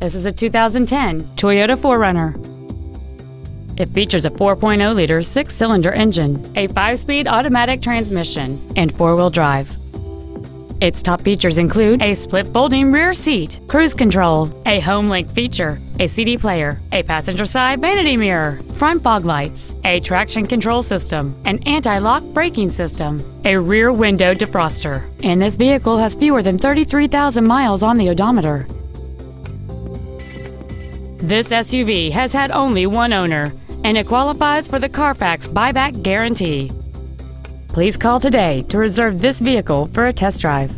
This is a 2010 Toyota 4Runner. It features a 4.0-liter six-cylinder engine, a 5-speed automatic transmission, and four-wheel drive. Its top features include a split folding rear seat, cruise control, a home link feature, a CD player, a passenger side vanity mirror, front fog lights, a traction control system, an anti-lock braking system, a rear window defroster, and this vehicle has fewer than 33,000 miles on the odometer. This SUV has had only one owner, and it qualifies for the Carfax buyback guarantee. Please call today to reserve this vehicle for a test drive.